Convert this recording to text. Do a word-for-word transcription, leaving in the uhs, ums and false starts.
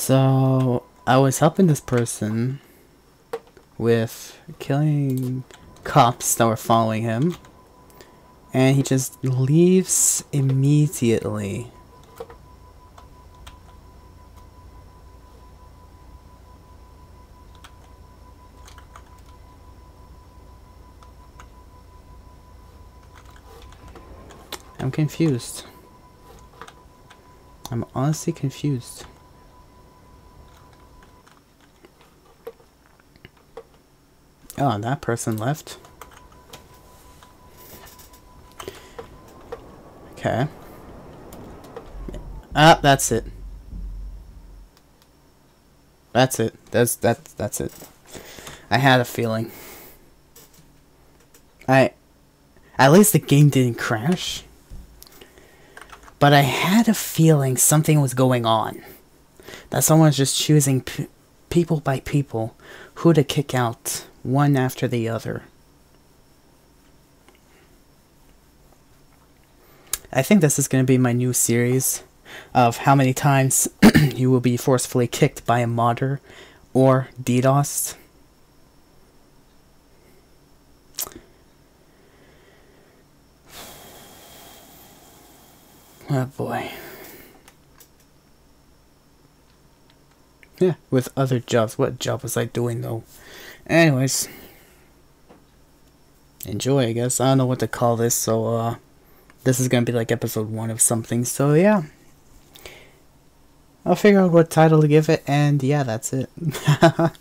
So I was helping this person with killing cops that were following him, and he just leaves immediately. I'm confused. I'm honestly confused. Oh, that person left. Okay. Ah, that's it. That's it. That's that's that's it. I had a feeling. I at least the game didn't crash. But I had a feeling something was going on. That someone was just choosing p people by people who to kick out, one after the other. I think this is going to be my new series of how many times you will be forcefully kicked by a modder or DDoSed. Oh boy. Yeah, with other jobs. What job was I doing though? Anyways, enjoy, I guess. I don't know what to call this, so uh this is gonna be like episode one of something, so yeah, I'll figure out what title to give it, and yeah, that's it.